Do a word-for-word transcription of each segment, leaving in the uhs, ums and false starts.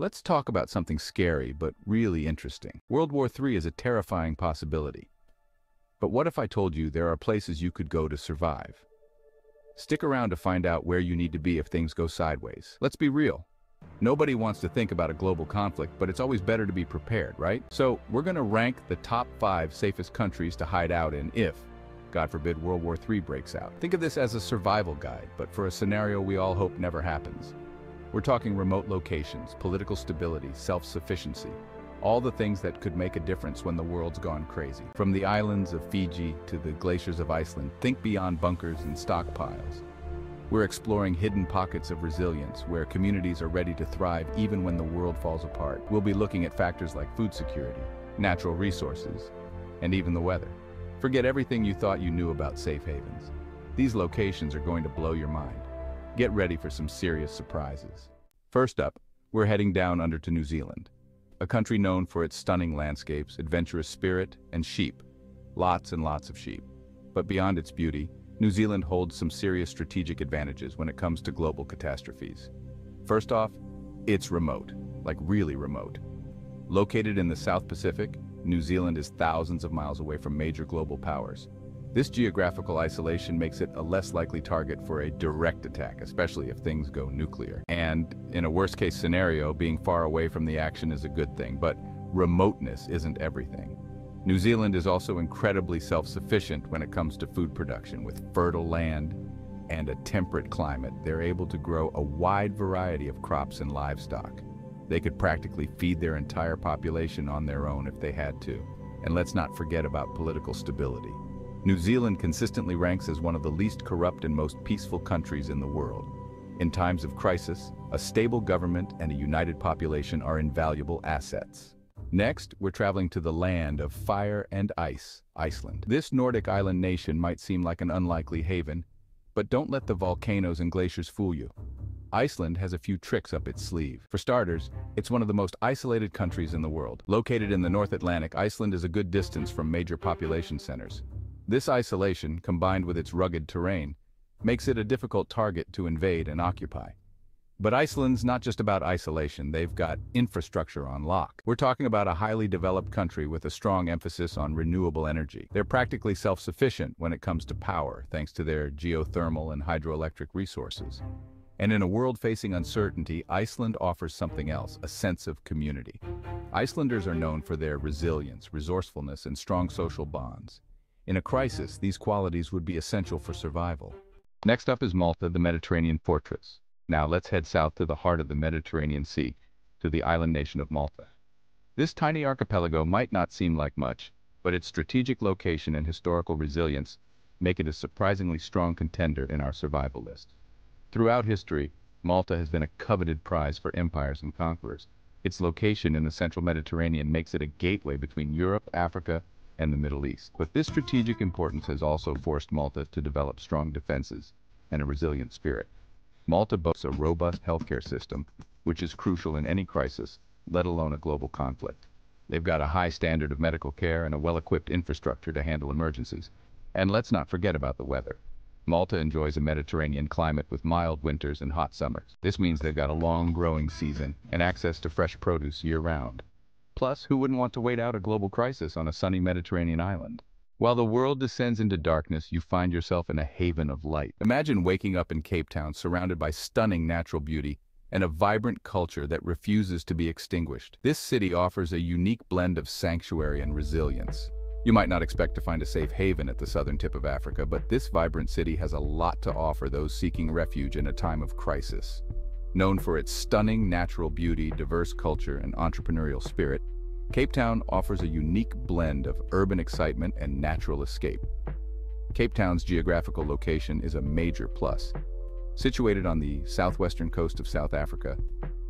Let's talk about something scary but really interesting. World War Three is a terrifying possibility. But what if I told you there are places you could go to survive? Stick around to find out where you need to be if things go sideways. Let's be real. Nobody wants to think about a global conflict, but it's always better to be prepared, right? So we're going to rank the top five safest countries to hide out in if, God forbid, World War Three breaks out. Think of this as a survival guide, but for a scenario we all hope never happens. We're talking remote locations, political stability, self-sufficiency, all the things that could make a difference when the world's gone crazy. From the islands of Fiji to the glaciers of Iceland, think beyond bunkers and stockpiles. We're exploring hidden pockets of resilience where communities are ready to thrive even when the world falls apart. We'll be looking at factors like food security, natural resources, and even the weather. Forget everything you thought you knew about safe havens. These locations are going to blow your mind. Get ready for some serious surprises. First up, we're heading down under to New Zealand, a country known for its stunning landscapes, adventurous spirit, and sheep. Lots and lots of sheep. But beyond its beauty, New Zealand holds some serious strategic advantages when it comes to global catastrophes. First off, it's remote, like really remote. Located in the South Pacific, New Zealand is thousands of miles away from major global powers. This geographical isolation makes it a less likely target for a direct attack, especially if things go nuclear. And in a worst-case scenario, being far away from the action is a good thing, but remoteness isn't everything. New Zealand is also incredibly self-sufficient when it comes to food production. With fertile land and a temperate climate, they're able to grow a wide variety of crops and livestock. They could practically feed their entire population on their own if they had to. And let's not forget about political stability. New Zealand consistently ranks as one of the least corrupt and most peaceful countries in the world. In times of crisis, a stable government and a united population are invaluable assets. Next, we're traveling to the land of fire and ice, Iceland. This Nordic island nation might seem like an unlikely haven, but don't let the volcanoes and glaciers fool you. Iceland has a few tricks up its sleeve. For starters, it's one of the most isolated countries in the world. Located in the North Atlantic, Iceland is a good distance from major population centers. This isolation, combined with its rugged terrain, makes it a difficult target to invade and occupy. But Iceland's not just about isolation, they've got infrastructure on lock. We're talking about a highly developed country with a strong emphasis on renewable energy. They're practically self-sufficient when it comes to power, thanks to their geothermal and hydroelectric resources. And in a world facing uncertainty, Iceland offers something else, a sense of community. Icelanders are known for their resilience, resourcefulness, and strong social bonds. In a crisis, these qualities would be essential for survival. Next up is Malta, the Mediterranean fortress. Now let's head south to the heart of the Mediterranean Sea, to the island nation of Malta. This tiny archipelago might not seem like much, but its strategic location and historical resilience make it a surprisingly strong contender in our survival list. Throughout history, Malta has been a coveted prize for empires and conquerors. Its location in the central Mediterranean makes it a gateway between Europe, Africa, and the Middle East. But this strategic importance has also forced Malta to develop strong defenses and a resilient spirit. Malta boasts a robust healthcare system, which is crucial in any crisis, let alone a global conflict. They've got a high standard of medical care and a well-equipped infrastructure to handle emergencies. And let's not forget about the weather. Malta enjoys a Mediterranean climate with mild winters and hot summers. This means they've got a long growing season and access to fresh produce year-round. Plus, who wouldn't want to wait out a global crisis on a sunny Mediterranean island? While the world descends into darkness, you find yourself in a haven of light. Imagine waking up in Cape Town surrounded by stunning natural beauty and a vibrant culture that refuses to be extinguished. This city offers a unique blend of sanctuary and resilience. You might not expect to find a safe haven at the southern tip of Africa, but this vibrant city has a lot to offer those seeking refuge in a time of crisis. Known for its stunning natural beauty, diverse culture, and entrepreneurial spirit, Cape Town offers a unique blend of urban excitement and natural escape. Cape Town's geographical location is a major plus. Situated on the southwestern coast of South Africa,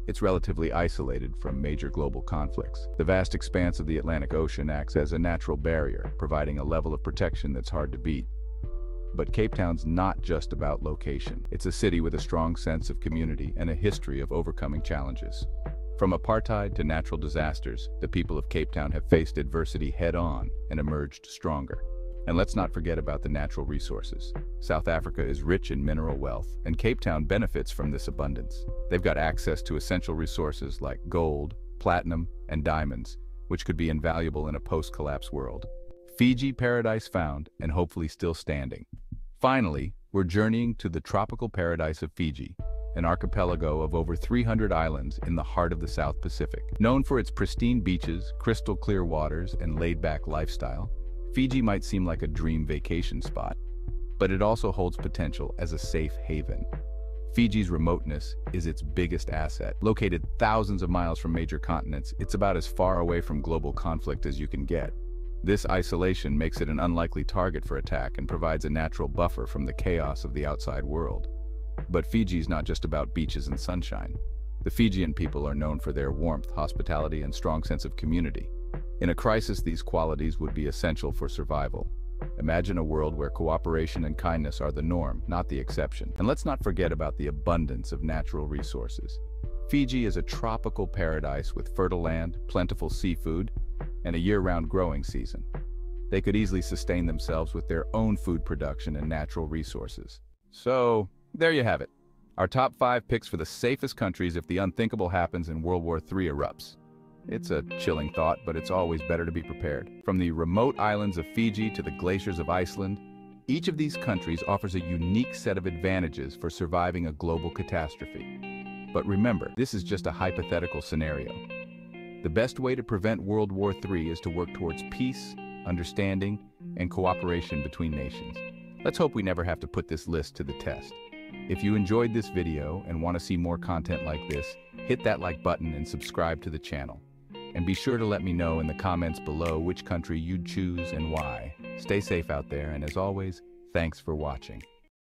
it's relatively isolated from major global conflicts. The vast expanse of the Atlantic Ocean acts as a natural barrier, providing a level of protection that's hard to beat. But Cape Town's not just about location. It's a city with a strong sense of community and a history of overcoming challenges. From apartheid to natural disasters, the people of Cape Town have faced adversity head-on and emerged stronger. And let's not forget about the natural resources. South Africa is rich in mineral wealth, and Cape Town benefits from this abundance. They've got access to essential resources like gold, platinum, and diamonds, which could be invaluable in a post-collapse world. Fiji, paradise found, and hopefully still standing. Finally, we're journeying to the tropical paradise of Fiji, an archipelago of over three hundred islands in the heart of the South Pacific. Known for its pristine beaches, crystal clear waters, and laid-back lifestyle, Fiji might seem like a dream vacation spot, but it also holds potential as a safe haven. Fiji's remoteness is its biggest asset. Located thousands of miles from major continents, it's about as far away from global conflict as you can get. This isolation makes it an unlikely target for attack and provides a natural buffer from the chaos of the outside world. But Fiji's not just about beaches and sunshine. The Fijian people are known for their warmth, hospitality, and strong sense of community. In a crisis, these qualities would be essential for survival. Imagine a world where cooperation and kindness are the norm, not the exception. And let's not forget about the abundance of natural resources. Fiji is a tropical paradise with fertile land, plentiful seafood, and a year-round growing season. They could easily sustain themselves with their own food production and natural resources. So, there you have it. Our top five picks for the safest countries if the unthinkable happens and World War Three erupts. It's a chilling thought, but it's always better to be prepared. From the remote islands of Fiji to the glaciers of Iceland, each of these countries offers a unique set of advantages for surviving a global catastrophe. But remember, this is just a hypothetical scenario. The best way to prevent World War Three is to work towards peace, understanding, and cooperation between nations. Let's hope we never have to put this list to the test. If you enjoyed this video and want to see more content like this, hit that like button and subscribe to the channel. And be sure to let me know in the comments below which country you'd choose and why. Stay safe out there, and as always, thanks for watching.